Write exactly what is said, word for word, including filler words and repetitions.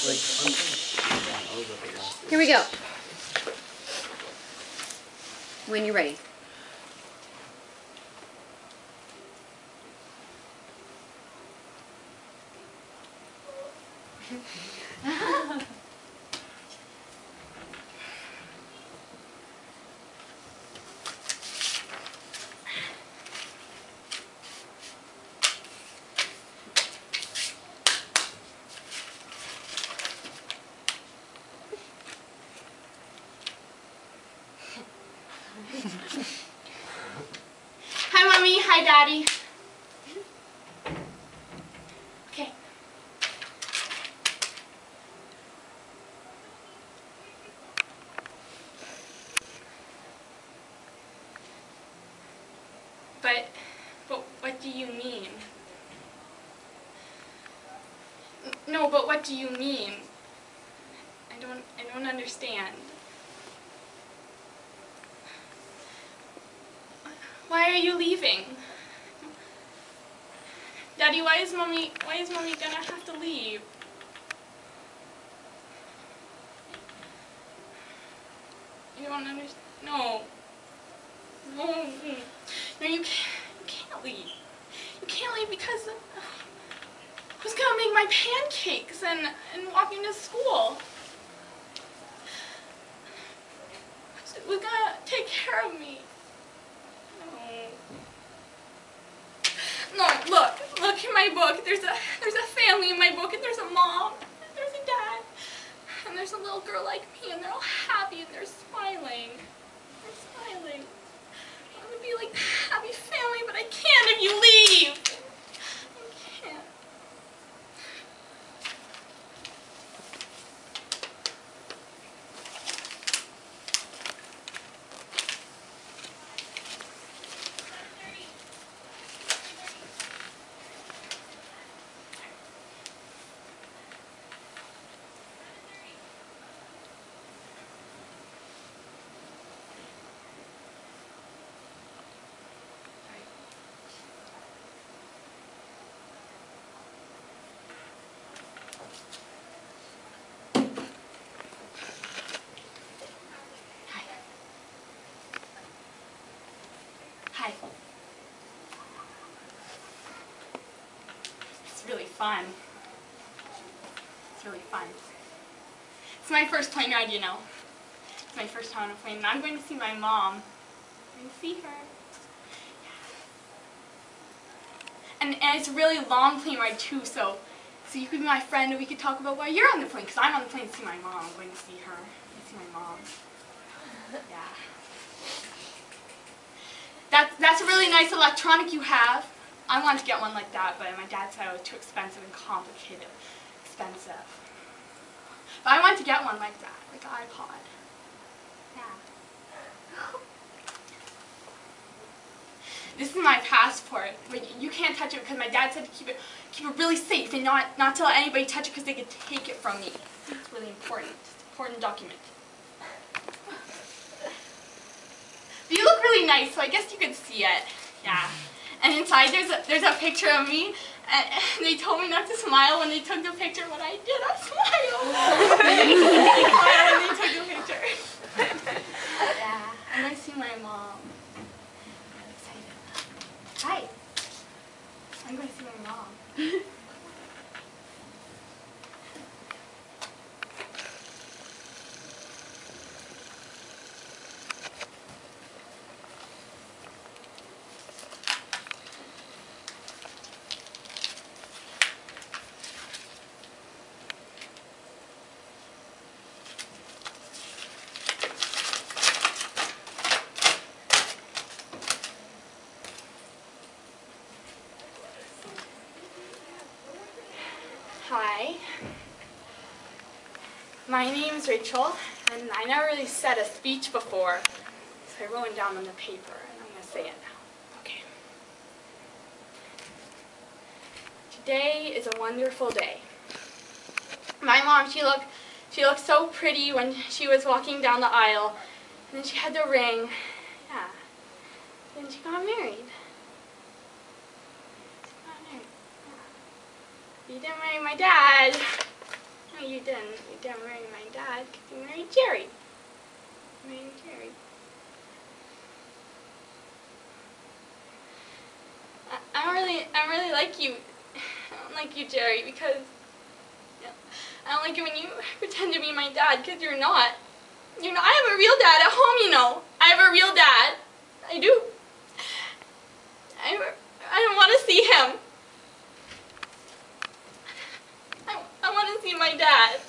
Here we go. When you're ready. Hi, Mommy. Hi, Daddy. Okay. But, but what do you mean? No, but what do you mean? I don't, I don't understand. Why are you leaving? Daddy, why is Mommy, why is Mommy gonna have to leave? You don't understand? No. No. No, you can't, you can't leave. You can't leave because who's gonna make my pancakes and, and walk into school? Who's gonna take care of me? No, look, look in my book. There's a there's a family in my book, and there's a mom, and there's a dad, and there's a little girl like me, and they're all happy and they're smiling. They're smiling. I want to be like a happy family, but I can't if you leave. I can't. It's really fun. It's really fun. It's my first plane ride, you know. It's my first time on a plane, and I'm going to see my mom. I'm going to see her. And, and it's a really long plane ride, too, so so you could be my friend, and we could talk about why you're on the plane, because I'm on the plane to see my mom. I'm going to see her. I'm going to see my mom. Yeah. That, that's a really nice electronic you have. I wanted to get one like that, but my dad said it was too expensive and complicated. Expensive. But I wanted to get one like that, like an iPod. Yeah. This is my passport. Like, you can't touch it because my dad said to keep it, keep it really safe and not, not to let anybody touch it because they could take it from me. It's really important. It's an important document. You look really nice, so I guess you could see it. Yeah. And inside there's a, there's a picture of me, and, and they told me not to smile when they took the picture. When I did, I smiled. I smiled when they took the picture. Yeah. I'm going to see my mom. I'm excited. Hi. I'm going to see my mom. Hi, my name is Rachel, and I never really said a speech before, so I wrote it down on the paper, and I'm going to say it now. Okay. Today is a wonderful day. My mom, she looked, she looked so pretty when she was walking down the aisle, and then she had the ring, yeah, then she got married. You didn't marry my dad. No, you you didn't. You didn't marry my dad because you married Jerry. You married Jerry. I, I'm really, I'm really like you. I don't like you, Jerry, because you know, I don't like you when you pretend to be my dad because you're not. You know, I have a real dad at home. You know, I have a real dad. I do. I, I don't want to see him. I want to see my dad.